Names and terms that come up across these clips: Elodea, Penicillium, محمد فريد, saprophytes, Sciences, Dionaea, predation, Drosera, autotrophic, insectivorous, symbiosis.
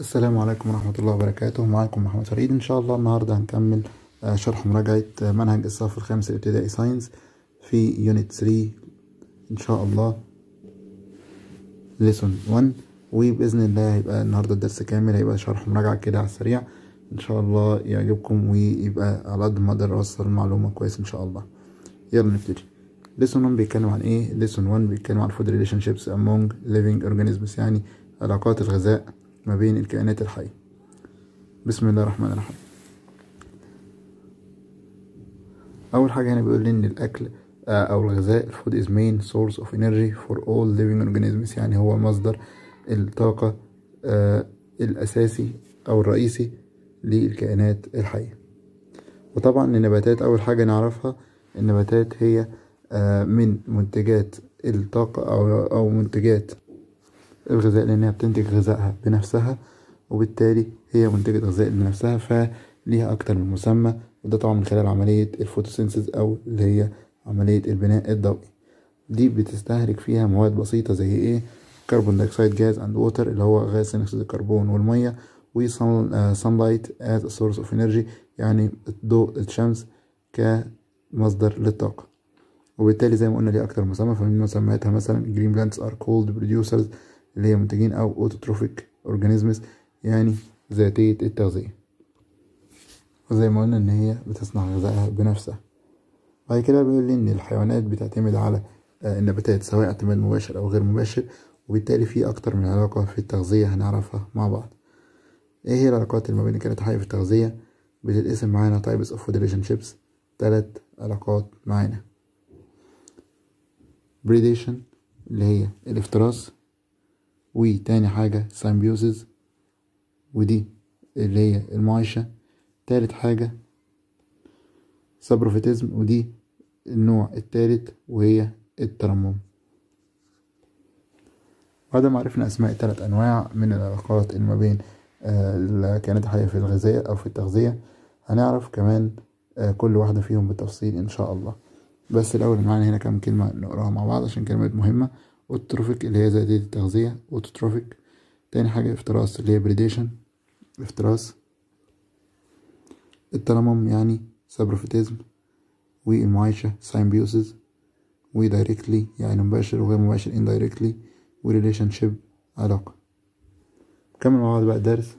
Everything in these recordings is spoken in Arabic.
السلام عليكم ورحمة الله وبركاته. معاكم محمد فريد. إن شاء الله النهاردة هنكمل شرح مراجعة منهج الصف الخامس الابتدائي ساينس في يونت 3 إن شاء الله ليسون 1، وبإذن الله هيبقى النهاردة الدرس كامل، هيبقى شرح مراجعة كده على السريع إن شاء الله يعجبكم، ويبقى على قد ما أقدر أوصل المعلومة كويس إن شاء الله. يلا نبتدي. ليسون 1 بيتكلم عن إيه؟ ليسون 1 بيتكلم عن فود ريليشن شيبس أمونج ليفينج أورجانيزمز، يعني علاقات الغذاء ما بين الكائنات الحية. بسم الله الرحمن الرحيم. أول حاجة هنا بيقول لي إن الأكل أو الغذاء الفود is main source of energy for all living organisms، يعني هو مصدر الطاقة الأساسي أو الرئيسي للكائنات الحية. وطبعا النباتات أول حاجة نعرفها، النباتات هي من منتجات الطاقة أو منتجات الغذاء، لأنها بتنتج غذائها بنفسها، وبالتالي هي منتجة غذاء لنفسها، فليها أكتر من مسمى، وده طبعا من خلال عملية الفوتوسينثيز أو اللي هي عملية البناء الضوئي. دي بتستهلك فيها مواد بسيطة زي إيه؟ كربون دايوكسيد جاز أند ووتر اللي هو غاز ثاني أكسيد الكربون والمية، وصن لايت از سورس أوف إنرجي، يعني ضوء الشمس كمصدر للطاقة، وبالتالي زي ما قلنا ليه أكتر مسمى، فمن مسمياتها مثلا جرين بلانتس آر كولد بروديوسرز اللي هي منتجين، أو أوتوتروفيك أورجانيزمز يعني ذاتية التغذية، وزي ما قلنا إن هي بتصنع غذائها بنفسها. بعد كده بيقول لي إن الحيوانات بتعتمد على النباتات سواء اعتماد مباشر أو غير مباشر، وبالتالي في أكتر من علاقة في التغذية هنعرفها مع بعض. إيه هي العلاقات اللي ما بين الكائنات الحية في التغذية؟ بتتقسم معانا تايبس أوف فود ريليشن شيبس، تلات علاقات معانا: بريديشن اللي هي الافتراس، وتاني حاجة سيمبيوزز ودي اللي هي المعيشة، تالت حاجة سبروفيتزم ودي النوع التالت وهي الترمم. بعد ما عرفنا أسماء التلات أنواع من العلاقات اللي ما بين الكائنات الحية في الغذاء أو في التغذية، هنعرف كمان كل واحدة فيهم بالتفصيل إن شاء الله. بس الأول معانا هنا كام كلمة نقراها مع بعض عشان كلمات مهمة. أوتوتروفيك اللي هي ذاتية التغذية، أوتوتروفيك. تاني حاجة افتراس اللي هي بريديشن، افتراس. الترمم يعني سبروفيتزم، والمعايشة سيمبيوسز، ودايركتلي يعني مباشر وغير مباشر indirectly، وريليشن شيب علاقة. نكمل مع بعض بقى الدرس،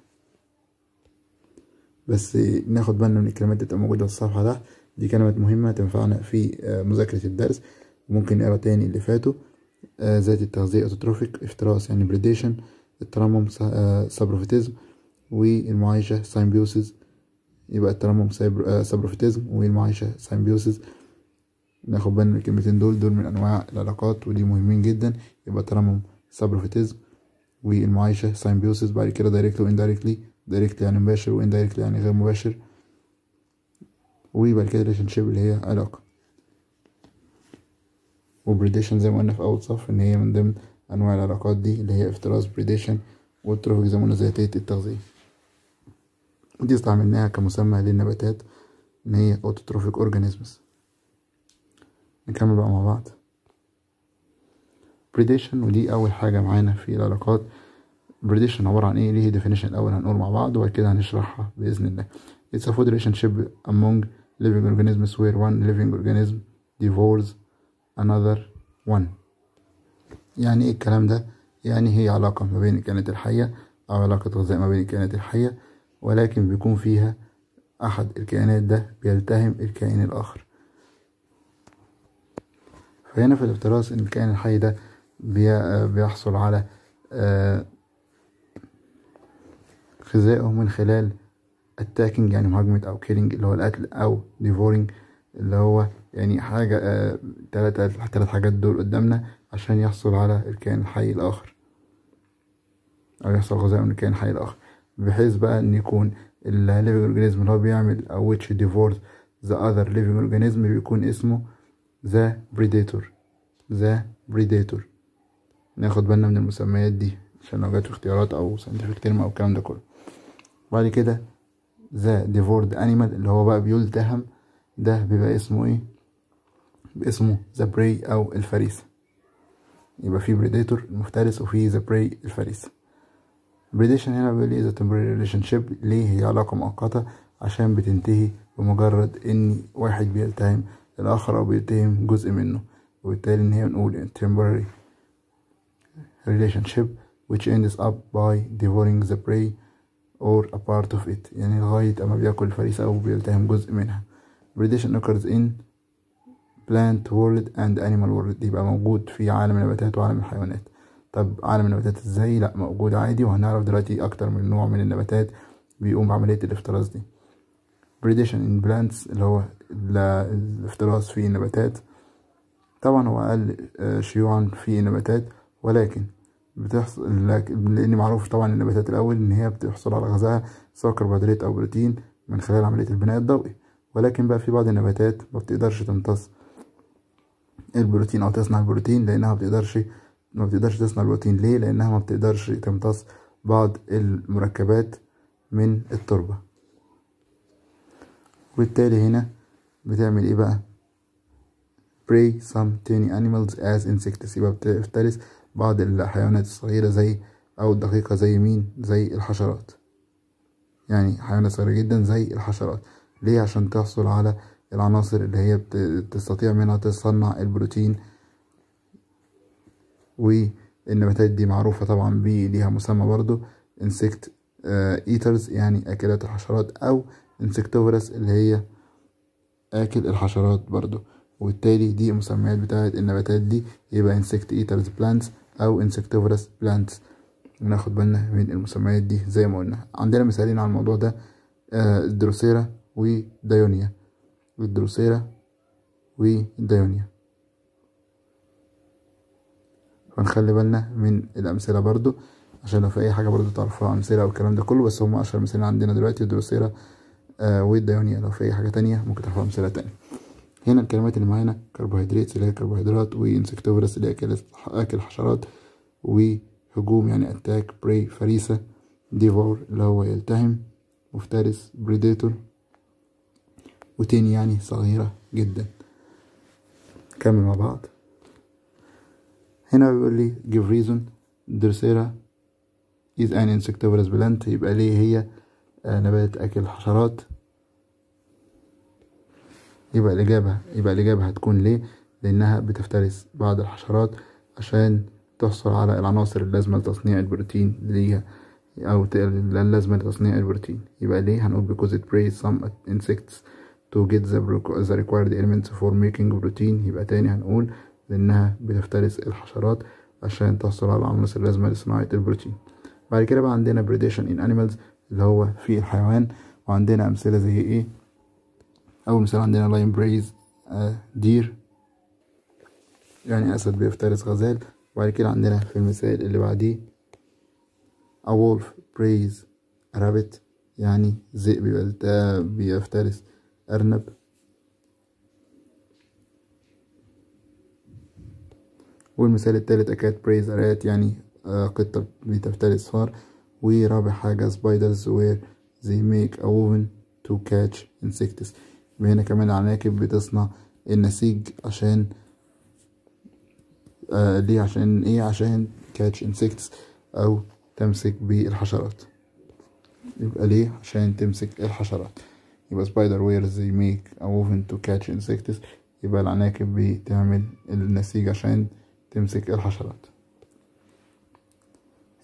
بس ناخد بالنا من الكلمات اللي بتبقى موجودة في الصفحة تحت، دي كلمات مهمة تنفعنا في مذاكرة الدرس، وممكن نقرا تاني اللي فاتوا. ذات التغذية أوتوتروفيك، افتراس يعني بريديشن، الترمم سبروفيتزم، والمعايشة سيمبيوسز، يبقى الترمم سبروفيتزم والمعايشة سيمبيوسز. ناخد بالنا من الكلمتين دول من أنواع العلاقات ودي مهمين جدا، يبقى الترمم سبروفيتزم والمعايشة سيمبيوسز. بعد كده دايركتلي واندايركتلي، دايركتلي يعني مباشر، واندايركتلي يعني غير مباشر، وبعد كده ريليشن شيب اللي هي علاقة. وبريديشن زي ما قلنا في أول صف إن هي من ضمن أنواع العلاقات دي اللي هي افتراس بريديشن، والتروفيك زي ما قلنا ذاتية التغذية، ودي استعملناها كمسمى للنباتات إن هي أوتوتروفيك أورجانيزمز. نكمل بقى مع بعض. بريديشن ودي أول حاجة معانا في العلاقات. بريديشن عبارة عن إيه؟ ليه ديفينيشن الأول هنقول مع بعض، وبعد كده هنشرحها بإذن الله. It's a food relationship among living organisms where one living organism devours another one. يعني ايه الكلام ده؟ يعني هي علاقة ما بين الكائنات الحية او علاقة غذاء ما بين الكائنات الحية، ولكن بيكون فيها احد الكائنات ده بيلتهم الكائن الاخر. فهنا في الافتراس ان الكائن الحي ده بيحصل على غذائه من خلال attacking يعني مهاجمة، او killing اللي هو القتل، او devouring اللي هو يعني حاجة تلات حاجات دول قدامنا عشان يحصل على الكائن الحي الآخر أو يحصل غذاء من الكائن الحي الآخر، بحيث بقى إن يكون ال living organism اللي هو بيعمل أو which devours the other living organism بيكون اسمه the predator. the predator ناخد بالنا من المسميات دي عشان لو جات اختيارات أو scientific term أو الكلام ده كله. بعد كده the devoured animal اللي هو بقى بيلتهم ده بيبقى اسمه ايه؟ باسمه ذا براي او الفريسة، يبقى في بريديتور المفترس وفي ذا براي الفريسة. البريديشن هنا بيقول اذا تمبراري ريليشن شيب، ليه هي علاقة مؤقتة؟ عشان بتنتهي بمجرد ان واحد بيلتهم الاخر او بيتهم جزء منه، وبالتالي ان هي نقول temporary relationship which ends up by devouring the prey or a part of it، يعني لغاية اما بياكل الفريسة او بيلتهم جزء منها. predation occurs in plant world and animal world، دي بقى موجود في عالم النباتات وعالم الحيوانات. طب عالم النباتات ازاي؟ لا موجود عادي، وهنعرف دلوقتي اكتر من نوع من النباتات بيقوم بعملية الافتراس دي. predation in plants اللي هو الافتراس في النباتات، طبعا هو اقل شيوعا في النباتات، ولكن بتحصل لان معروف طبعا النباتات الاول ان هي بتحصل على غذائها سواء كربوهيدرات او بروتين من خلال عمليه البناء الضوئي، ولكن بقى في بعض النباتات ما بتقدرش تمتص البروتين او تصنع البروتين، لانها ما بتقدرش تصنع البروتين. ليه؟ لانها ما بتقدرش تمتص بعض المركبات من التربه، وبالتالي هنا بتعمل ايه بقى؟ prey some tiny animals as insects، يبقى بتفترس بعض الحيوانات الصغيرة زي أو الدقيقة زي مين؟ زي الحشرات، يعني حيوانات صغيرة جدا زي الحشرات. ليه؟ عشان تحصل على العناصر اللي هي بتستطيع منها تصنع البروتين. والنباتات دي معروفة طبعا ليها مسمى برضو insect eaters، يعني أكلات الحشرات، أو insectivorous اللي هي آكل الحشرات برضو، وبالتالي دي مسميات بتاعت النباتات دي، يبقى insect eaters plants أو insectivorous plants. ناخد بالنا من المسميات دي زي ما قلنا. عندنا مثالين على الموضوع ده، الدروسيرا ودايونيا، فنخلي بالنا من الأمثلة برضو عشان لو في أي حاجة برضو تعرفوها أمثلة والكلام ده كله، بس هم أشهر مثالين عندنا دلوقتي الدروسيرا والدايونيا، لو في أي حاجة تانية ممكن تعرفوها أمثلة تانية. هنا الكلمات اللي معانا كربوهيدرات اللي هي كربوهيدرات، وانسكتوفرس اللي هي اكل حشرات، وهجوم يعني اتاك، بري فريسة، ديفور اللي هو يلتهم، مفترس بريديتور، وتاني يعني صغيرة جدا. نكمل مع بعض. هنا بيقول لي give reason درسيرا is an insectivorous plant، يبقى ليه هي نبات اكل حشرات؟ يبقى الإجابة هتكون ليه؟ لأنها بتفترس بعض الحشرات عشان تحصل على العناصر اللازمة لتصنيع البروتين ليها، أو اللازمة لتصنيع البروتين. يبقى ليه؟ هنقول because it preys some insects to get the required elements for making protein. يبقى تاني هنقول لأنها بتفترس الحشرات عشان تحصل على العناصر اللازمة لصناعة البروتين. بعد كده بقى عندنا predation in animals اللي هو في الحيوان، وعندنا أمثلة زي إيه؟ أول مثال عندنا lion preys deer، يعني أسد بيفترس غزال. وبعد كده عندنا في المثال اللي بعديه a wolf preys a rabbit، يعني ذئب بيفترس أرنب. والمثال التالت a cat preys a rat، يعني قطة بتفترس فار. ورابع حاجة spiders where they make a woven to catch insects، هنا كمان العناكب بتصنع النسيج عشان ليه؟ عشان ايه؟ عشان catch insects او تمسك بالحشرات. يبقى ليه؟ عشان تمسك الحشرات. يبقى spider webs they make a woven to catch insects، يبقى العناكب بتعمل النسيج عشان تمسك الحشرات.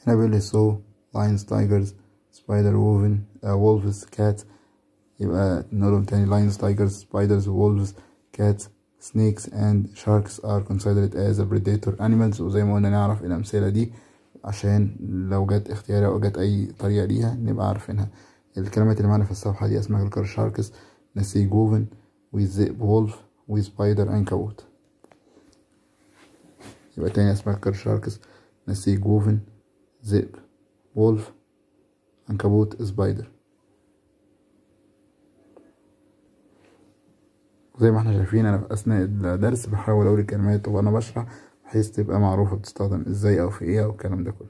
هنا بيقول لي so lions tigers spider woven wolves cats، يبقى نقولهم تاني lions tigers spiders wolves cats snakes and sharks are considered as a predator animals. وزي ما قلنا نعرف الأمثلة دي عشان لو جت اختياري أو جت أي طريقة ليها نبقى عارفينها. الكلمات اللي معانا في الصفحة دي أسماك القرش شاركس، نسيج ووفن، والذئب وولف، وسبايدر عنكبوت. يبقى تاني أسماك القرش شاركس، نسيج ووفن، ذئب وولف، عنكبوت، سبايدر. زي ما احنا شايفين انا في اثناء الدرس بحاول اقول الكلمات وانا بشرح بحيث تبقى معروفه بتستخدم ازاي او في ايه او الكلام ده كله.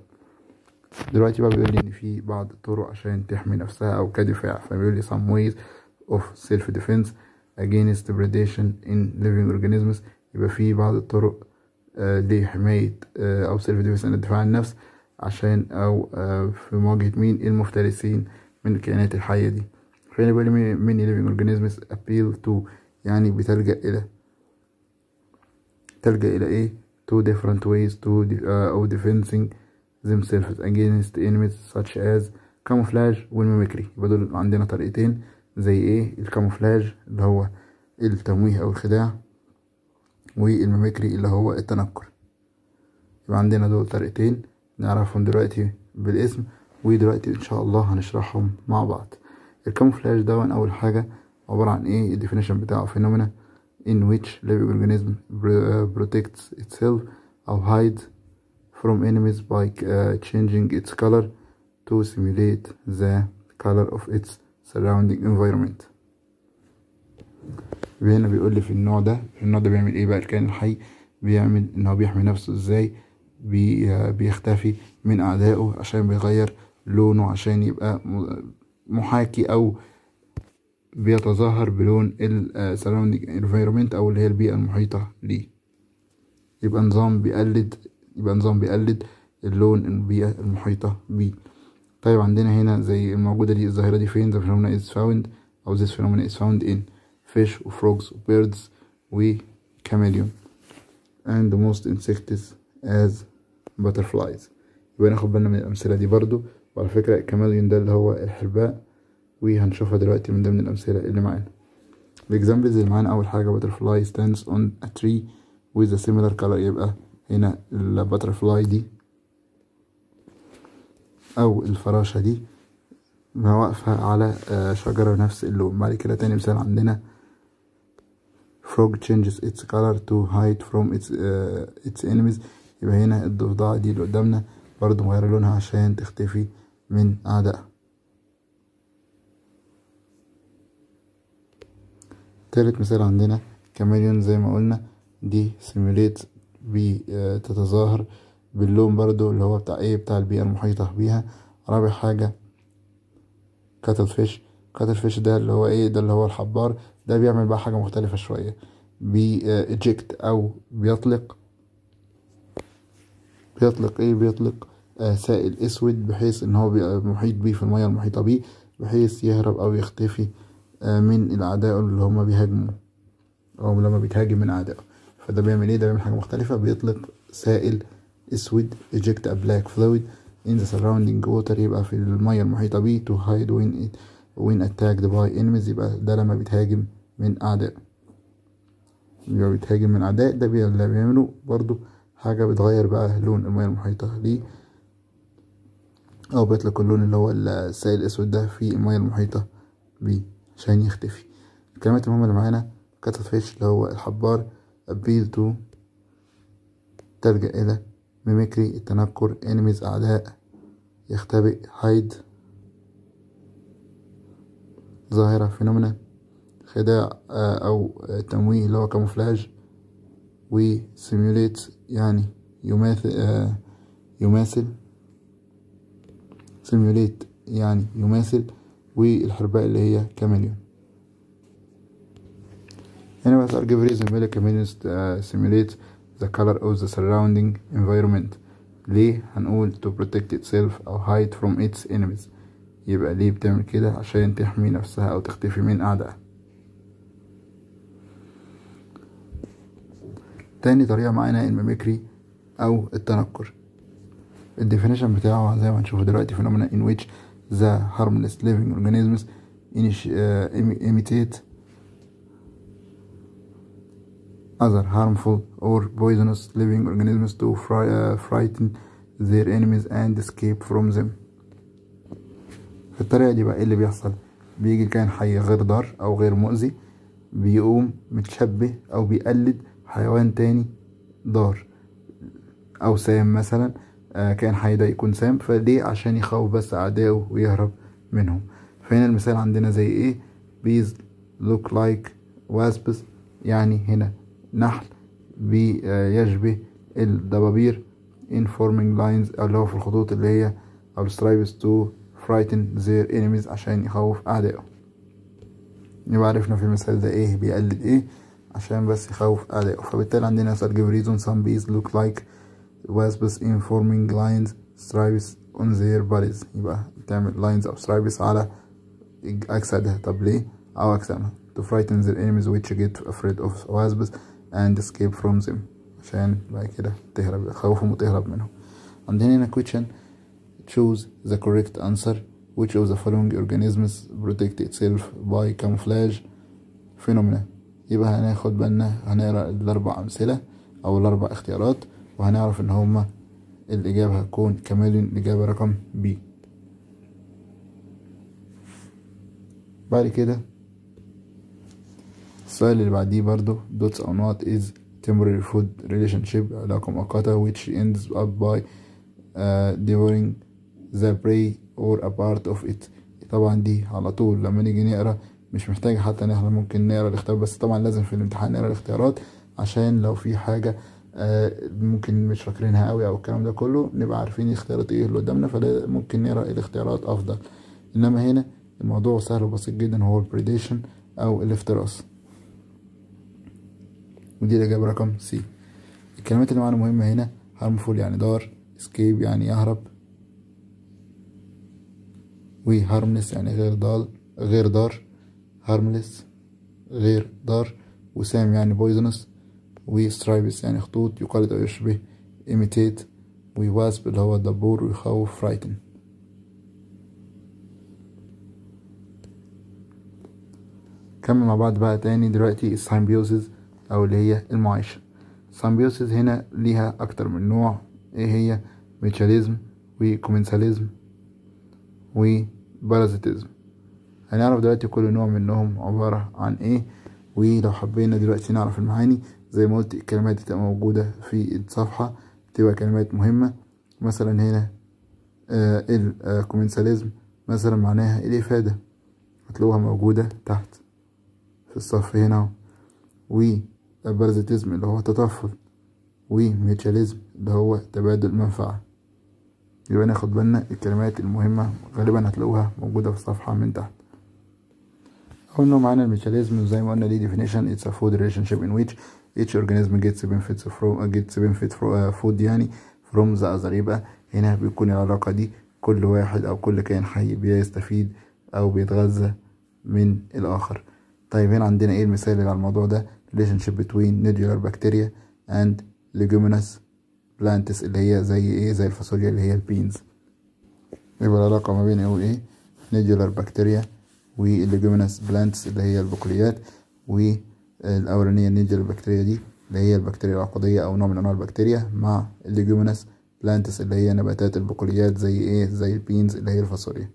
دلوقتي بقى بيقول لي ان في بعض الطرق عشان تحمي نفسها او كدفاع، فبيقول لي some ways of self defense against predation in living organisms، يبقى في بعض الطرق لحمايه او self defense الدفاع عن النفس عشان او في مواجهة مين؟ المفترسين من الكائنات الحية دي. فإن بالي من living organisms appeal to يعني بتلجأ إلى إيه؟ to different ways to أو defending themselves against enemies such as camouflage والميمكري. يبقى دول عندنا طريقتين زي ايه؟ الكاموفلاج اللي هو التمويه او الخداع، والميمكري اللي هو التنكر. يبقى عندنا دول طريقتين نعرفهم دلوقتي بالاسم، ودلوقتي ان شاء الله هنشرحهم مع بعض. الكاموفلاج ده اول حاجه عباره عن ايه؟ الديفينيشن بتاعه فينومينا in which living organism protects itself او hides from enemies by changing its color to simulate the color of its surrounding environment. هنا بيقول لي في النوع ده، بيعمل ايه بقى الكائن الحي؟ بيعمل ان هو بيحمي نفسه ازاي؟ بيختفي من اعدائه عشان بيغير لونه، عشان يبقى محاكي او بيتظاهر بلون ال surrounding environment او اللي هي البيئة المحيطة ليه. يبقى نظام بيقلد اللون البيئة المحيطة بيه. طيب عندنا هنا زي الموجودة دي، الظاهرة دي فين؟ the phenomena is found أو this phenomena is found in fish و frogs و birds و chameleon and most insects as butterflies. يبقى ناخد بالنا من الأمثلة دي برضو. وعلى فكرة الكاميليون ده اللي هو الحرباء، وهنشوفها دلوقتي من ضمن الأمثلة اللي معانا. الإكزامبلز اللي معانا أول حاجة butterfly stands on a tree with a similar color. يبقى هنا الباترفلاي دي أو الفراشة دي ما واقفة على شجرة نفس اللون. بعد كده تاني مثال عندنا frog changes its color to hide from its enemies. يبقى هنا الضفدعة دي اللي قدامنا برضه مغيرة لونها عشان تختفي من أعدائها. تالت مثال عندنا كاميليون زي ما قلنا، دي simulates بتتظاهر باللون برضو اللي هو بتاع ايه؟ بتاع البيئة المحيطة بيها. رابع حاجة كاتل فيش. كاتل فيش ده اللي هو ايه؟ ده اللي هو الحبار. ده بيعمل بقى حاجة مختلفة شوية، بيجكت او بيطلق ايه؟ بيطلق سائل اسود بحيث ان هو بيبقى محيط بيه في المياه المحيطة بيه، بحيث يهرب او يختفي من الاعداء اللي هما بيهاجموا او لما بيتهاجم من اعدائه. فده بيعمل ايه؟ ده بيعمل حاجة مختلفة، بيطلق سائل اسود eject a black fluid in the surrounding water. يبقى في المية المحيطة بيه to hide when attacked by enemies. يبقى ده لما بيتهاجم من اعداء، ده بيعملوا برضو حاجة بتغير بقى لون المية المحيطة ليه، او بيطلق اللون اللي هو السائل الاسود ده في المية المحيطة بيه عشان يختفي. الكلمات المهمة اللي معانا كاتلفيش اللي هو الحبار، appeal to تلجأ الى، ميميكري التنكر، enemies اعداء، يختبئ hide، ظاهرة phenomena، خداع او تمويه اللي هو camouflage، و simulate يعني يماثل، simulate يعني يماثل، والحرباء اللي هي chameleon. هنا بقى give reason why chameleons simulate the color of the surrounding environment. ليه؟ هنقول to protect itself أو hide from its enemies. يبقى ليه بتعمل كده؟ عشان تحمي نفسها أو تختفي من أعدائها. تاني طريقة معانا الميمكري أو التنكر. الديفينيشن بتاعه زي ما هنشوفه دلوقتي، phenomena in which the harmless living organisms imitate other harmful or poisonous living organisms to frighten their enemies and escape from them. في الطريقة دي بقى ايه اللي بيحصل؟ بيجي الكائن حي غير ضار او غير مؤذي، بيقوم متشبه او بيقلد حيوان تاني ضار او سام مثلا. كائن حي ده يكون سام، فليه؟ عشان يخوف بس اعدائه ويهرب منهم. فهنا المثال عندنا زي ايه؟ bees look like wasps. يعني هنا نحل بيشبه الدبابير in forming lines اللي هو في الخطوط اللي هي أو stripes to frighten their enemies عشان يخوف أعدائه. يبقى عرفنا في المثال ده إيه بيقلد إيه عشان بس يخوف أعدائه. فبالتالي عندنا give reason some bees look like wasps in forming lines سترايبس اون زير باريز، يبقى تعمل لاينز او سترايبس على اجسادها. طب ليه؟ او اجسامها. to frighten their enemies which get afraid of wasps and escape from them، عشان بقى كده تهرب، خوفهم وتهرب منهم. عندنا هنا question choose the correct answer which of the following organisms protect itself by camouflage phenomena. يبقى هناخد بالنا، هنقرا الاربع امثله او الاربع اختيارات وهنعرف ان هما الاجابه هتكون كاملين. الاجابه رقم B. بعد كده السؤال اللي بعديه برضو dots on what is temporary food relationship، علاقة مؤقتة which ends up by devouring the prey or a part of it. طبعا دي على طول لما نيجي نقرا مش محتاج حتى نحنا ممكن نقرا الاختيار، بس طبعا لازم في الامتحان نقرا الاختيارات عشان لو في حاجة ممكن مش فاكرينها قوي او الكلام ده كله نبقى عارفين الاختيارات ايه اللي قدامنا، فممكن نقرا الاختيارات افضل. انما هنا الموضوع سهل وبسيط جدا، هو البريديشن او الافتراس، ودي الإجابة رقم C. الكلمات اللي معانا مهمة هنا harmful يعني ضار، escape يعني يهرب، و harmless يعني غير ضار، harmless غير ضار، وسام يعني poisonous، و stripes يعني خطوط يقلد أو يشبه، imitate، و wasp اللي هو الدبور ويخوف، frighten. نكمل مع بعض بقى تاني دلوقتي symbiosis او اللي هي المعايشة. سامبيوسيس هنا ليها اكتر من نوع، ايه هي؟ ميتشاليزم وكومنساليزم وبارازيتيزم. هنعرف دلوقتي كل نوع منهم عبارة عن ايه، ولو حبينا دلوقتي نعرف المعاني زي ما قلت الكلمات تبقى موجودة في الصفحة، تبقى كلمات مهمة. مثلا هنا الكومنساليزم مثلا معناها الافادة، هتلاقوها موجودة تحت في الصف هنا، وبارازيتيزم اللي هو تطفل، وميتشاليزم اللي هو تبادل منفعة. يبقى ناخد بالنا الكلمات المهمة غالبا هتلاقوها موجودة في الصفحة من تحت. أول نوع معانا الميتشاليزم، زي ما قلنا ليه definition it's a food relationship in which each organism gets benefit from food يعني from the other. يبقى هنا بيكون العلاقة دي كل واحد أو كل كائن حي بيستفيد أو بيتغذى من الآخر. طيب هنا عندنا ايه المثال على الموضوع ده؟ relationship between nodular bacteria and leguminous plants اللي هي زي ايه؟ زي الفاصوليا اللي هي البينز. يبقى العلاقة ما بين ايه؟ nodular bacteria والleguminous plants اللي هي البقوليات، والاولانية nodular bacteria دي اللي هي البكتيريا العقدية او نوع من انواع البكتيريا، مع leguminous plants اللي هي نباتات البقوليات زي ايه؟ زي البينز اللي هي الفاصوليا.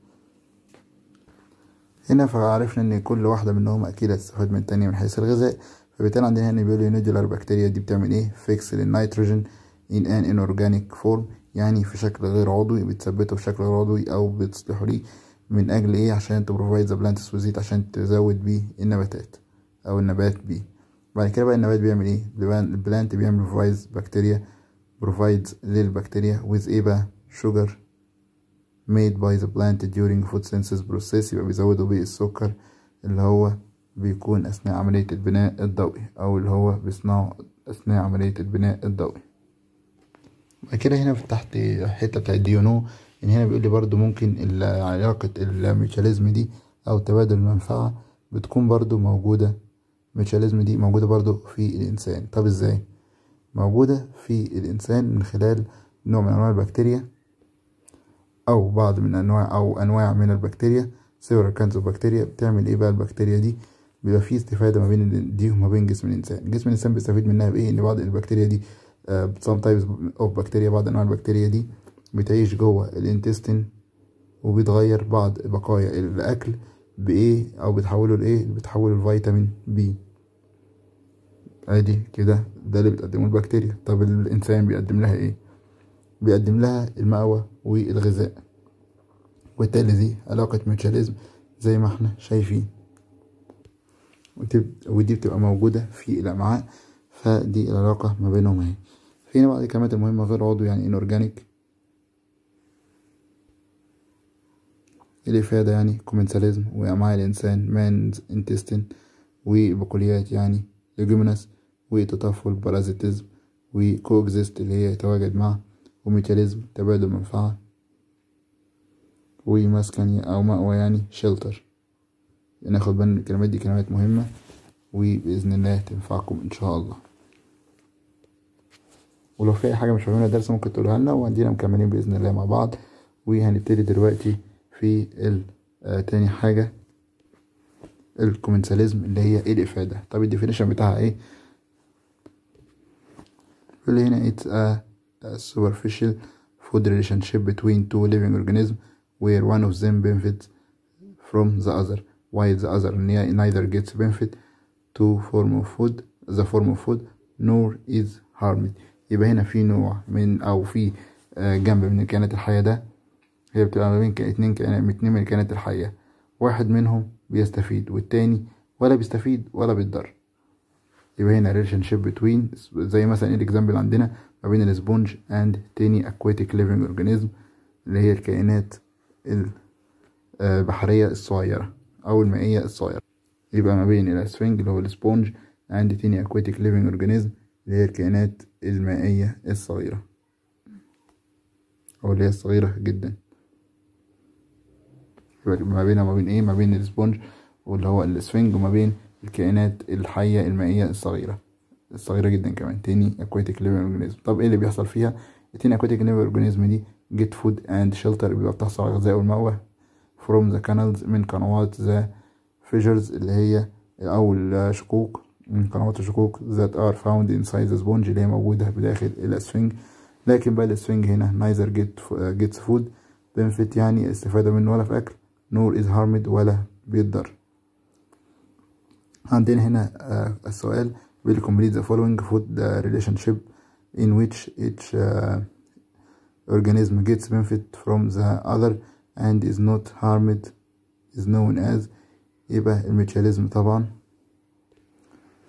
هنا فعرفنا ان كل واحدة منهم اكيد هتستفاد من التانية من حيث الغذاء، فبالتالي عندنا هنا بيقولوا نودولار بكتيريا دي بتعمل ايه؟ فيكس للنيتروجين ان ان انورجانيك فورم، يعني في شكل غير عضوي، بتثبته في شكل غير عضوي او بتصلحه ليه من اجل ايه؟ عشان تبروفايد ذا بلانتس وزيت، عشان تزود بيه النباتات او النبات بيه. بعد كده بقى النبات بيعمل ايه؟ البلانت بيعمل بروفايدز للبكتيريا ويز ايه بقى؟ شوجر made by the plant during food synthesis process، يبقى بيزودوا بيه السكر اللي هو بيكون أثناء عملية البناء الضوئي، أو اللي هو بيصنعه أثناء عملية البناء الضوئي. بعد كده هنا في تحت الحتة بتاعت ديونو إن هنا بيقول لي برضو ممكن علاقة الميتشاليزم دي أو تبادل المنفعة بتكون برضو موجودة، الميتشاليزم دي موجودة برضو في الإنسان. طب إزاي؟ موجودة في الإنسان من خلال نوع من أنواع البكتيريا او بعض من انواع من البكتيريا، several kinds of bacteria. بتعمل ايه بقى البكتيريا دي؟ بيبقى فيه استفادة ما بين دي وما بين جسم الانسان. جسم الانسان بيستفيد منها بايه؟ ان بعض البكتيريا دي some types of bacteria، بعض انواع البكتيريا دي بتعيش جوه الانتستين وبتغير بعض بقايا الاكل بايه، او بتحوله لايه؟ بتحوله لفيتامين بي. ادي كده ده اللي بتقدمه البكتيريا. طب الانسان بيقدم لها ايه؟ بيقدم لها المأوى والغذاء، وبالتالي دي علاقة ميتشاليزم زي ما احنا شايفين، ودي بتبقى موجودة في الأمعاء، فدي العلاقة ما بينهم اهي. فينا بعض الكلمات المهمة غير عضو يعني انورجانيك، الإفادة يعني كومنساليزم، وأمعاء الإنسان مانز انتستين، وبقوليات يعني ليجومينس، وتطفل بارازيتيزم، وكوكزيست اللي هي يتواجد مع وميتاليزم تبادل منفعة، ومسكن أو مأوى يعني شيلتر. ناخد بالنا من الكلمات دي، كلمات مهمة وبإذن الله تنفعكم إن شاء الله. ولو في أي حاجة مش فاهمينها درس ممكن تقولها لنا، وعندنا مكملين بإذن الله مع بعض. وهنبتدي دلوقتي في تاني حاجة الكومنساليزم اللي هي الإفادة. طب الديفينيشن بتاعها إيه؟ اللي هنا it's a superficial food relationship between two living organisms where one of them benefits from the other while the other neither gets benefit to form of food the form of food nor is harmed. يبقى هنا في نوع من أو في جنب من الكائنات الحية، ده هي بتبقى ما بين اتنين من الكائنات الحية، واحد منهم بيستفيد والتاني ولا بيستفيد ولا بيتضر. يبقى هنا ريليشن شيب بتوين، زي مثلا الاكزامبل عندنا ما بين الاسبونج اند تاني اكواتيك ليفنج اورجانيزم اللي هي الكائنات البحرية الصغيرة او المائية الصغيرة. يبقى ما بين الاسفنج اللي هو الاسبونج اند تاني اكواتيك ليفنج اورجانيزم اللي هي الكائنات المائية الصغيرة او اللي هي الصغيرة جدا. ما بين ايه؟ ما بين الاسبونج واللي هو الاسفنج، وما بين الكائنات الحية المائية الصغيرة جدا كمان تاني اكواتيك ليفنج اورجانيزم. طب ايه اللي بيحصل فيها؟ التاني اكواتيك ليفنج اورجانيزم دي جيت فود اند شيلتر، بيبقى بتحصل على الغذاء والمأوى فروم ذا كانالز من قنوات ذا فيجرز اللي هي او الشقوق، من قنوات الشقوق ذات ار فاوند انسايد ذا سبونج اللي هي موجودة بداخل الاسفنج. لكن بقى الاسفنج هنا نايذر جيتس فود بنفيت يعني استفادة منه ولا في اكل، نور از هارمد ولا بيتضر. عندنا هنا السؤال will complete the following food relationship in which each organism gets benefit from the other and is not harmed is known as. يبقى الميتاليزم طبعا.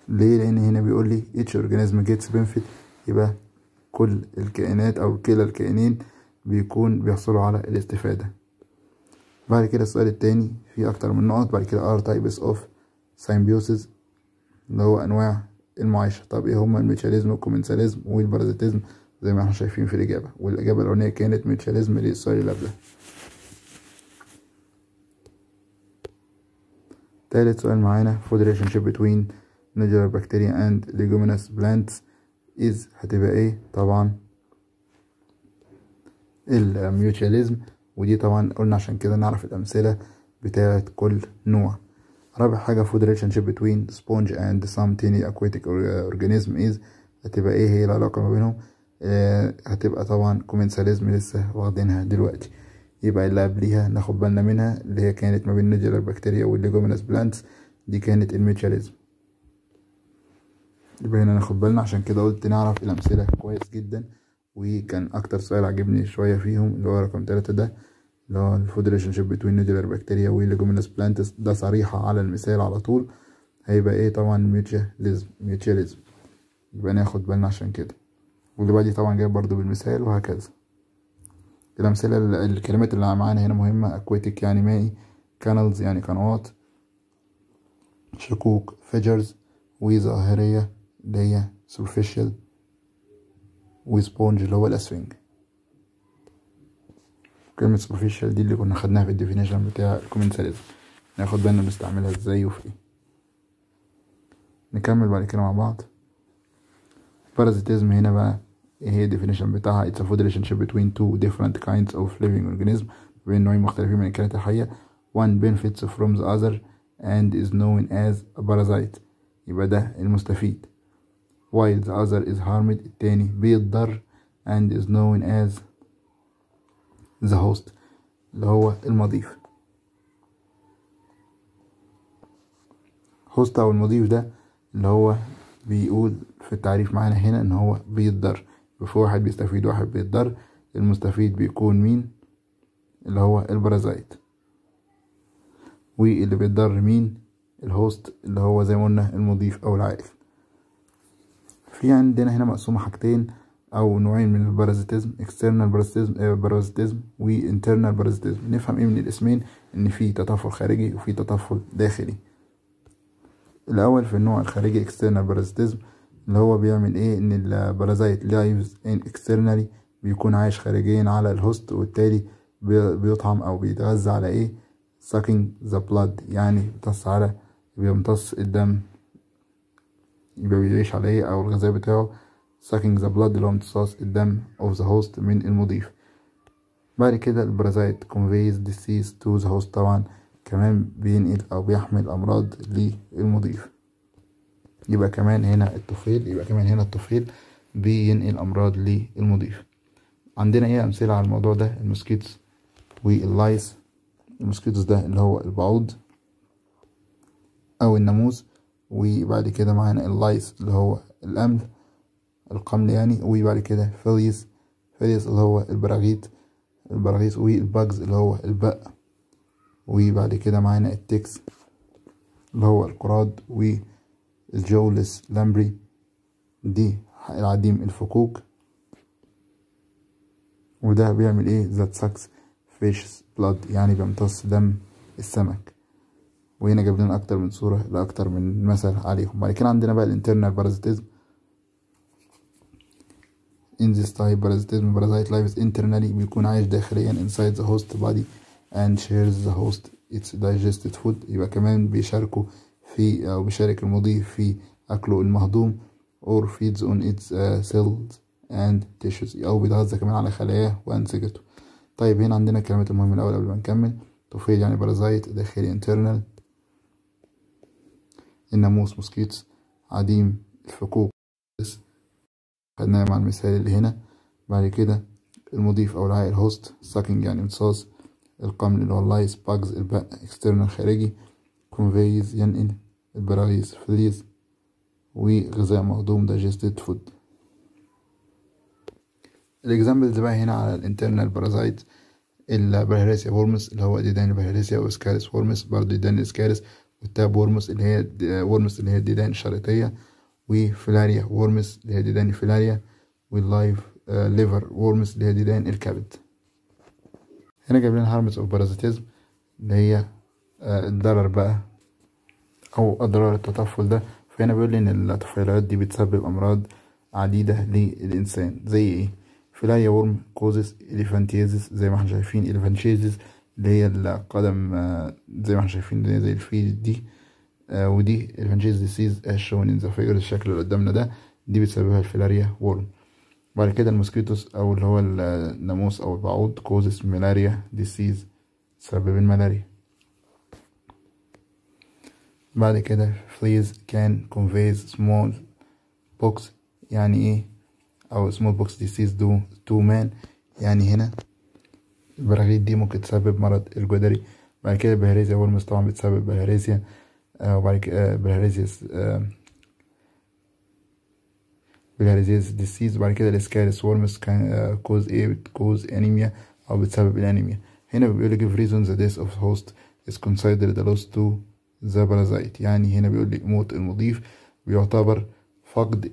ليه؟ لأن هنا بيقول لي each organism gets benefit، يبقى كل الكائنات أو كلا الكائنين بيحصلوا على الاستفادة. بعد كده السؤال التاني فيه أكتر من نقط، بعد كده are types of سيمبيوسيس اللي هو انواع المعايشه. طب ايه هما الميتشاليزم والكومنساليزم والبارازيتيزم زي ما احنا شايفين في الاجابه، والاجابه الاولانيه كانت ميتشاليزم للسؤال اللي قبله. تالت سؤال معانا food relationship between nodular bacteria and leguminous plants is هتبقى ايه؟ طبعا الميوتشاليزم، ودي طبعا قلنا عشان كده نعرف الامثله بتاعه كل نوع. رابع حاجة food relationship between sponge and some tiny aquatic organism is هتبقى ايه هي العلاقة ما بينهم؟ هتبقى طبعا كومنساليزم لسه واخدينها دلوقتي. يبقى اللي قبليها ناخد بالنا منها اللي هي كانت ما بين النودولار بكتيريا والليجومينوس بلانتس، دي كانت الميتشاليزم. يبقى هنا ناخد بالنا، عشان كده قلت نعرف الأمثلة كويس جدا. وكان أكتر سؤال عجبني شوية فيهم اللي هو رقم 3 ده، اللي هو الفود ريليشن شيب بين نودولار بكتيريا والليجومينوس بلانتس، ده صريحة على المثال على طول. هيبقى ايه طبعا؟ ميوتشاليزم. يبقى ناخد بالنا عشان كده، واللي بعديه طبعا جاي برضو بالمثال وهكذا. الأمثلة الكلمات اللي معانا هنا مهمة، اكواتيك يعني مائي، كانالز يعني قنوات، شقوق فيجرز، وظاهرية اللي هي سورفيشال، وسبونج اللي هو الاسفنج. كلمة superficial دي اللي كنا خدناها في الديفينيشن بتاع الكومنساليزم، ناخد بالنا بنستعملها ازاي وفي ايه. نكمل بعد كده مع بعض. البارازيتيزم هنا بقى ايه هي الديفينيشن بتاعها؟ it's a food relationship between two different kinds of living organisms، بين نوعين مختلفين من الكائنات الحية، one benefits from the other and is known as a parasite. يبقى ده المستفيد، while the other is harmed التاني بيتضر and is known as the host اللي هو المضيف. host او المضيف ده اللي هو بيقول في التعريف معانا هنا ان هو بيتضر، في واحد بيستفيد واحد بيتضر. المستفيد بيكون مين؟ اللي هو البارازايت. واللي بيتضر مين؟ الهوست اللي هو زي ما قلنا المضيف او العائل. في عندنا هنا مقسومة حاجتين او نوعين من البارازيتيزم، اكسترنال بارازيتيزم وانترنال بارازيتيزم. نفهم ايه من الاسمين؟ ان في تطفل خارجي وفي تطفل داخلي. الاول في النوع الخارجي اكسترنال بارازيتيزم اللي هو بيعمل ايه؟ ان البارازايت lives in externally بيكون عايش خارجيا على الهوست، وبالتالي بيطعم او بيتغذى على ايه؟ sucking the blood، يعني بيمتص على، بيمتص الدم، يبقى بيعيش على ايه؟ او الغذاء بتاعه sucking the blood اللي هو امتصاص الدم of the host من المضيف. بعد كده البرازايت conveys disease to the host، طبعا كمان بينقل او بيحمل امراض للمضيف. يبقى كمان هنا الطفيل، بينقل امراض للمضيف. عندنا ايه امثله على الموضوع ده؟ الموسكيتوس واللايس. الموسكيتوس ده اللي هو البعوض او الناموس، وبعد كده معانا اللايس اللي هو الامل، القمل يعني، وبعد كده فيليس، اللي هو البراغيث، والباجز اللي هو البق، وبعد كده معانا التكس اللي هو القراض، والجولس لامبري دي العديم الفكوك، وده بيعمل ايه؟ ذات ساكس فيش بلاد، يعني بيمتص دم السمك. وهنا جاب لنا اكتر من صورة لاكتر من مثل عليهم. بعد كده عندنا بقى الانترنال بارازيتيزم. In this type parasitism, parasite lives internally، بيكون عايش داخليا inside the host body and shares the host its digested food. يبقى كمان بيشاركوا في، أو بيشارك المضيف في أكله المهضوم، or feeds on its cells and tissues، أو بيتغذى كمان على خلاياه وأنسجته. طيب هنا عندنا الكلمات المهمة الأول قبل ما نكمل. طفيل يعني parasite، داخلي internal، الناموس mosquitoes، عديم الفكوك خدناها مع المثال اللي هنا. بعد كده المضيف او العائل هوست، sucking يعني امتصاص، القمل اللي هو اللايس، باجز البق، external خارجي، conveys ينقل، البراغيث فليز، وغذاء مهضوم digested food. الاكزامبلز بقى هنا على الانترنال بارازايت، البرهيرسيا وورمس اللي هو ديدان البرهيرسيا، واسكارس وورمس برضه ديدان الاسكارس، والتاب وورمس اللي هي الديدان الشريطية، وفيلاريا وورمس اللي هي ديدان الفيلاريا، واللايف ليفر وورمس اللي هي ديدان الكبد. هنا جايب لنا هارمز اوف بارازيتيزم اللي هي الضرر بقى او اضرار التطفل ده. فهنا بيقول لي ان الطفيلات دي بتسبب امراض عديده للانسان، زي ايه؟ فيلاريا وورم كوزس اليفانتيزس، زي ما احنا شايفين اليفانتيزس اللي هي القدم، زي ما احنا شايفين زي الفيل دي، ودي الفانجيز ديسيز shown in the figure، الشكل اللي قدامنا ده، دي بتسببها الفيلاريا وورم. بعد كده الموسكيتوس او اللي هو الناموس او البعوض، كوزس ملاريا ديسيز، تسبب الملاريا. بعد كده فليز كان conveys small box، يعني ايه؟ او small box disease to man، يعني هنا البراغيث دي ممكن تسبب مرض الجدري. بعد كده بهاريزيا وورمز طبعا بتسبب بهاريزيا، وبعد كده بلهاريزيس ديسيز. وبعد كده الاسكارس وورمس كان كوز ايه؟ بتكوز انيميا او بتسبب الانيميا. هنا بيقول لك if reason the death of host is considered a loss to the parasite، يعني هنا بيقول لك موت المضيف بيعتبر فقد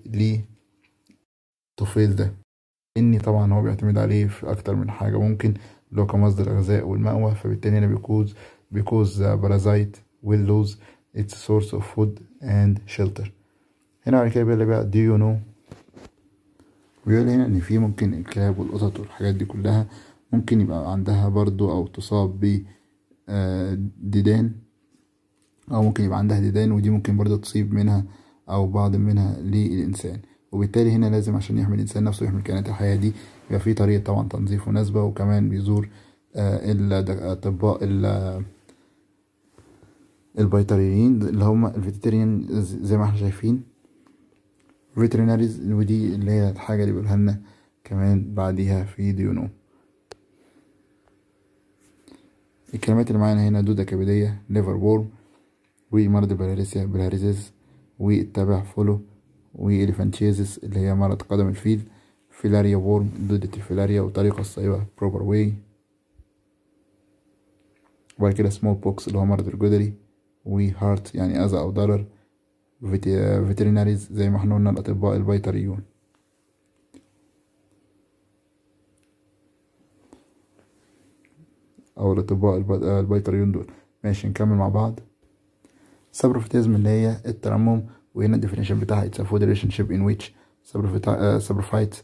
للطفيل ده، ان طبعا هو بيعتمد عليه في اكتر من حاجه ممكن، اللي هو كمصدر الغذاء والمأوى، فبالتالي هنا بيكوز بارازايت will lose its source of food and shelter. هنا بعد كده بيقول لي بقى do you know، بيقول هنا ان في ممكن الكلاب والقطط والحاجات دي كلها ممكن يبقى عندها برضو او تصاب ب ديدان، او ممكن يبقى عندها ديدان، ودي ممكن برضو تصيب منها او بعض منها للانسان. وبالتالي هنا لازم عشان يحمي الانسان نفسه ويحمي كائنات الحية دي يبقى في طريقة طبعا تنظيف مناسبة، وكمان بيزور الاطباء البيطريين اللي هم الفيتريناريين، زي ما احنا شايفين فيتريناريز، ودي اللي هي الحاجة اللي بيقولها لنا كمان بعديها في ديونو. الكلمات اللي معانا هنا دودة كبدية، ليفر وورم، ومرض البلاريسيا، بلاريزيز، والتبع فولو، واليفانتيزيس اللي هي مرض قدم الفيل، فيلاريا وورم، دودة الفيلاريا والطريقة الصائبة بروبر واي. وبعد كده سمول بوكس اللي هو مرض الجدري، وهارت يعني أذى أو ضرر، فيتريناريز زي ما احنا قلنا الأطباء البيطريون. أو الأطباء البيطريون دول. ماشي نكمل مع بعض. سابروفيتيزم اللي هي الترمم، وهنا الديفينيشن بتاعها it's a food relationship in which saprophytes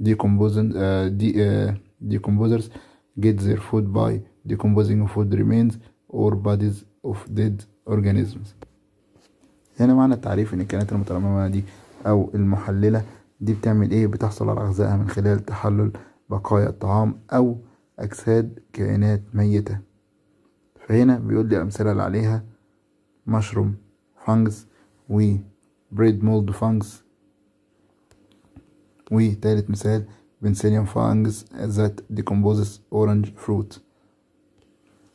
decomposers get their food by decomposing food remains or bodies of dead organisms. هنا معنى التعريف ان الكائنات المترممة دي او المحللة دي بتعمل ايه؟ بتحصل على غذائها من خلال تحلل بقايا الطعام او اجساد كائنات ميتة. فهنا بيقول لي الامثلة اللي عليها مشروم فانجز و بريد مولد فانجز، وتالت مثال بنسليوم فانجز ذات ديكومبوزز اورنج فروت.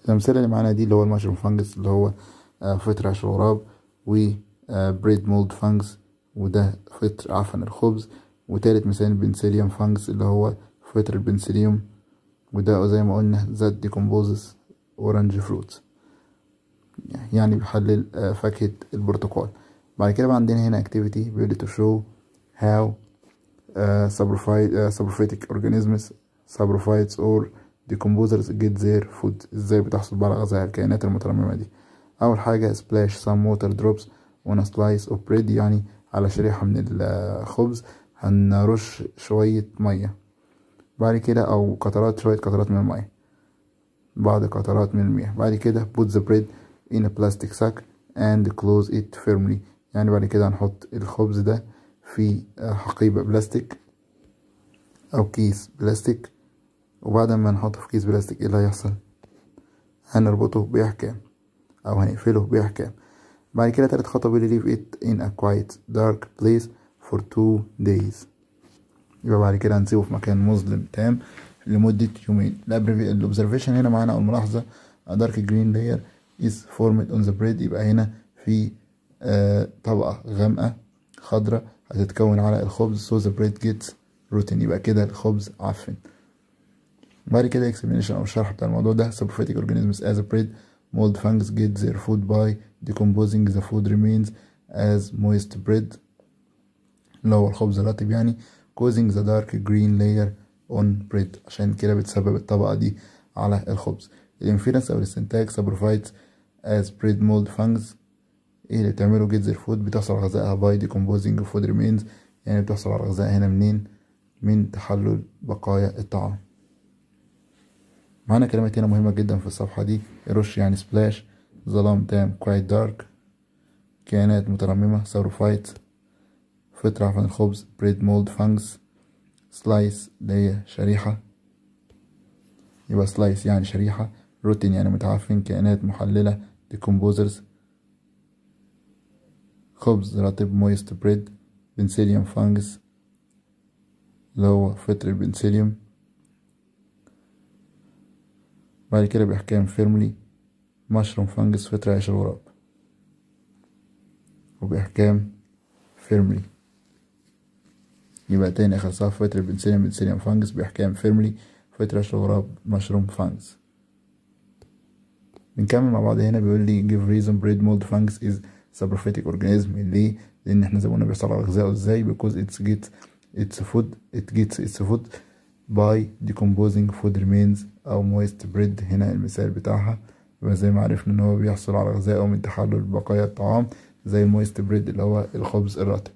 الامثله اللي معانا دي اللي هو المشروم فانجز اللي هو فطر عش الغراب، وبريد مولد فانجز وده فطر عفن الخبز، وتالت مثال بنسليوم فانجز اللي هو فطر البنسليوم وده زي ما قلنا ذات ديكومبوزز اورنج فروت يعني بيحلل فاكهة البرتقال. بعد كده بقى عندنا هنا activity بيقول لي to show how saprophytic organisms saprophytes or decomposers get their food. ازاي بتحصل بقى على غذاء الكائنات المترممة دي؟ أول حاجة splash some water drops on a slice of bread، يعني على شريحة من الخبز هنرش شوية مية. بعد كده أو قطرات، شوية قطرات من المية، بعض قطرات من المياه. بعد كده put the bread in a plastic sack and close it firmly، يعني بعد كده هنحط الخبز ده في حقيبة بلاستيك أو كيس بلاستيك، وبعد ما نحطه في كيس بلاستيك إيه اللي هيحصل؟ هنربطه بإحكام أو هنقفله بإحكام. بعد كده تالت خطوة بيقولي leave it in a quiet dark place for 2 days، يبقى بعد كده هنسيبه في مكان مظلم تام لمدة يومين. الأوبزرفيشن هنا معانا أو الملاحظة دارك جرين لاير is formed on the bread، يبقى هنا في طبقة غامقة خضرة هتتكون على الخبز so the bread gets rotten، يبقى كده الخبز عفن. بعد كده explanation أو الشرح بتاع الموضوع ده saprophytic organisms as bread mold fungus get their food by decomposing the food remains as moist bread اللي هو الخبز الرطب، يعني causing the dark green layer on bread، عشان كده بتسبب الطبقة دي على الخبز. الانفيرنس او الاستنتاج saprophytes as bread mold fungus ايه اللي بتعمله؟ get their food، بتحصل على غذائها by decomposing food remains، يعني بتحصل على غذائها هنا منين؟ من تحلل بقايا الطعام. معانا كلمات هنا مهمة جدا في الصفحة دي، رش يعني splash، ظلام تام quite dark، كائنات مترممة saprophytes، فطر عفن الخبز bread mold fungus، slice اللي هي شريحة يبقى سلايس يعني شريحة، روتين يعني متعفن، كائنات محللة ديكومبوزرز، خبز رطب مويست بريد، بنسليوم فانجس اللي هو فطر البنسليوم، بعد كده بإحكام فيرملي مشروم فانجس فطر عيش الغراب وبإحكام فيرملي. يبقى تاني آخر صف فطر البنسليوم بنسليوم فانجس بإحكام فيرملي فطر عيش الغراب مشروم فانجس. بنكمل مع بعض هنا بيقول لي give reason bread mold fungus is saprophytic organism. ليه؟ لأن احنا زي ما قلنا بيحصل على غذائه ازاي؟ because it gets its food by decomposing food remains أو moist bread، هنا المثال بتاعها. يبقى زي ما عرفنا إن هو بيحصل على غذائه من تحلل بقايا الطعام زي moist bread اللي هو الخبز الرطب.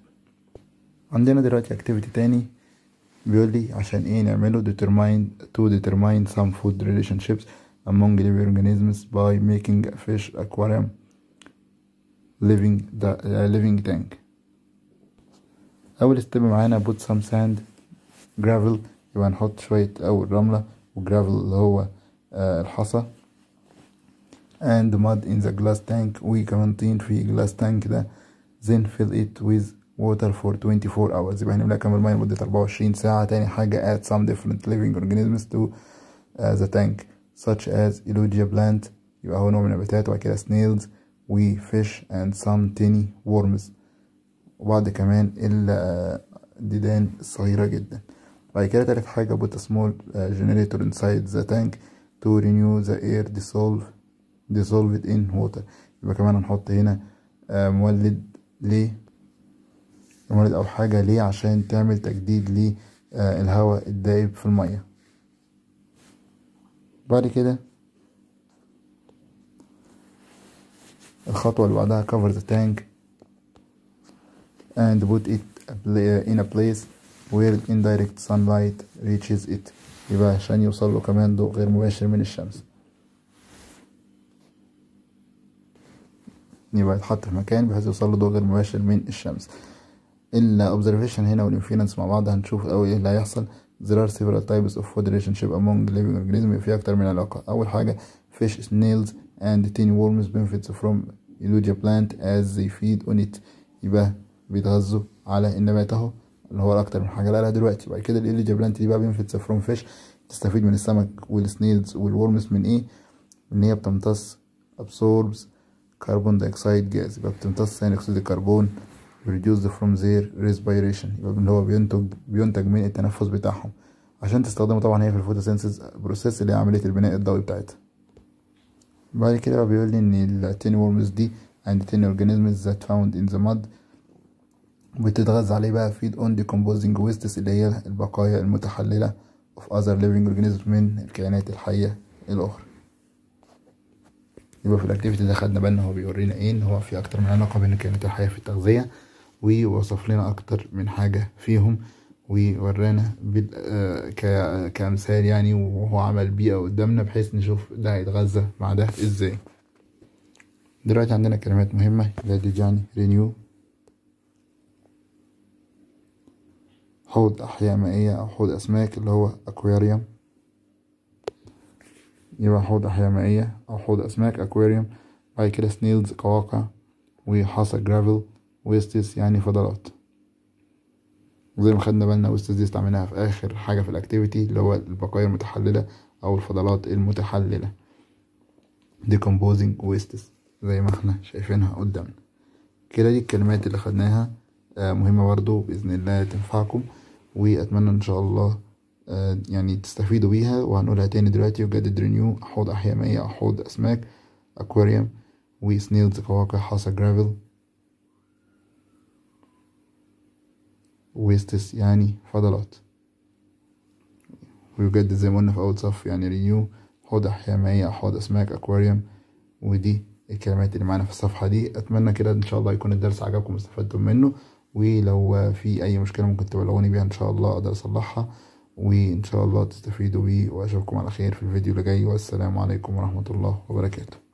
عندنا دلوقتي activity تاني بيقول لي عشان ايه نعمله to determine some food relationships among living organisms by making a fish aquarium living tank. اول ستيب معانا put some sand gravel، يبقى نحط شوية اول رملة وجرافل اللي هو الحصى and mud in the glass tank، وكمان طين في glass tank ده then fill it with water for 24 hours، يبقى هنملأ كام المية لمدة 24 ساعة. تاني حاجة add some different living organisms to the tank such as elogia plant، يبقى هو نوع من النباتات، وبعد كده snails و fish and some tiny worms، وبعد كمان الديدان الصغيرة جدا. بعد كده تالت حاجة put a small generator inside the tank to renew the air dissolved in water، يبقى كمان هنحط هنا مولد ليه أو حاجة ليه عشان تعمل تجديد للهواء الدائب في المية. بعد كده الخطوة اللي بعدها cover the tank and put it in a place where indirect sunlight reaches it. يبقى عشان يوصل له كمان ضوء غير مباشر من الشمس يبقى يتحط في مكان بحيث يوصل له ضوء غير مباشر من الشمس. الobservation هنا والinference مع بعض هنشوف أول إيه اللي هيحصل. There are several types of food relationship among living organisms. في أكتر من علاقة. أول حاجة fish, snails and tiny worms benefits from Elodea plant as they feed on it. يبقى بيتغذوا على النبات اهو اللي هو اكتر من حاجه لها دلوقتي. بعد كده الإيليديا بلانت دي بقى بينفيت سفروم فيش تستفيد من السمك والسنيلز والورمز من ايه؟ ان هي بتمتص absorbs كربون دايوكسيد جاز. يبقى بتمتص ثاني اكسيد الكربون reduced from their respiration. يبقى اللي هو بينتج من التنفس بتاعهم. عشان تستخدمه طبعا هي في الفوتوسينثيز بروسيس اللي هي عمليه البناء الضوئي بتاعتها. بعد كده بقى بيقول لي ان التيني ورمز دي and tiny organisms that found in the mud بتتغذى عليه بقى feed on decomposing wastes اللي هي البقايا المتحللة of other living organisms من الكائنات الحية الأخرى. يبقى في الأكتيفيتي ده خدنا بالنا هو بيورينا ايه، ان هو في أكتر من علاقة بين الكائنات الحية في التغذية، ووصف لنا أكتر من حاجة فيهم وورانا كأمثال يعني، وهو عمل بيئة قدامنا بحيث نشوف ده هيتغذى مع ده ازاي. دلوقتي عندنا كلمات مهمة جديد يعني renew حوض أحياء مائية أو حوض أسماك اللي هو أكواريوم. يبقى حوض أحياء مائية أو حوض أسماك أكواريوم. بعد كده سنيلز قواقع وحاصة جرافل ويستس يعني فضلات. وزي ما خدنا بالنا ويستس دي استعملناها في آخر حاجة في الأكتيفيتي اللي هو البقايا المتحللة أو الفضلات المتحللة decomposing wastes زي ما احنا شايفينها قدامنا كده. دي الكلمات اللي خدناها مهمة برضو بإذن الله تنفعكم، وأتمنى إن شاء الله يعني تستفيدوا بيها. وهنقولها تاني دلوقتي وجدد رينيو حوض أحياء مائية أو حوض أسماك أكواريوم وسنيلز قواقع حاصة جرافل ويستس يعني فضلات. ويجدد زي ما قلنا في أول صف يعني رينيو حوض أحياء مائية أو حوض أسماك أكواريوم. ودي الكلمات اللي معانا في الصفحة دي. أتمنى كده إن شاء الله يكون الدرس عجبكم واستفدتم منه، ولو في أي مشكلة ممكن تبلغوني بيها إن شاء الله أقدر أصلحها، وإن شاء الله تستفيدوا بيه. وأشوفكم على خير في الفيديو اللي جاي، والسلام عليكم ورحمة الله وبركاته.